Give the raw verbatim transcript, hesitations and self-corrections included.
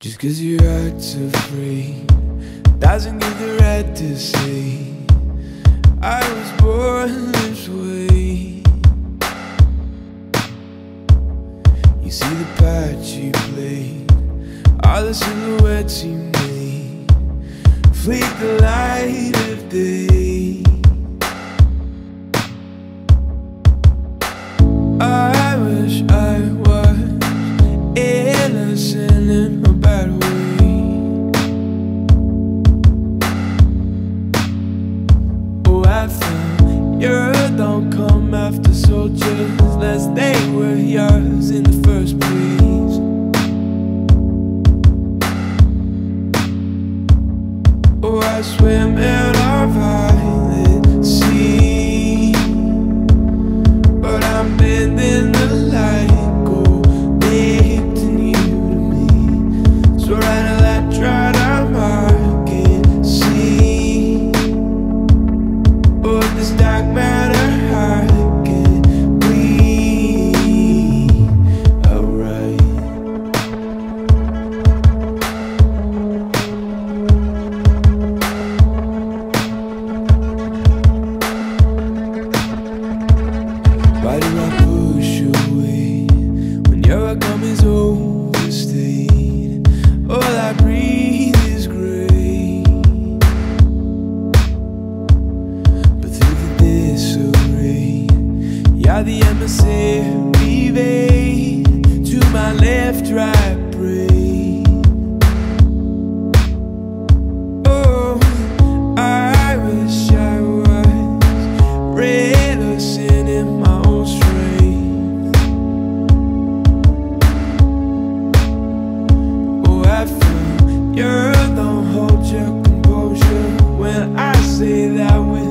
Just cause your hearts are free doesn't give the right to see I was born this way. You see the part you played, all the silhouettes you made, fleet the light of day. I wish I was innocent in my bad way. You don't come after soldiers, lest they were yours in the first place. Oh, I swim in our violet sea, but I'm bending the light, go making you to me. So right now that tried out my this dark matter, I can breathe. Alright. Why do I push away when your outcome is overstayed? All I breathe is gray. You're the emissary, babe. To my left, right, pray. Oh, I wish I was relishing in my own strength. Oh, I feel you don't hold your composure when I say that with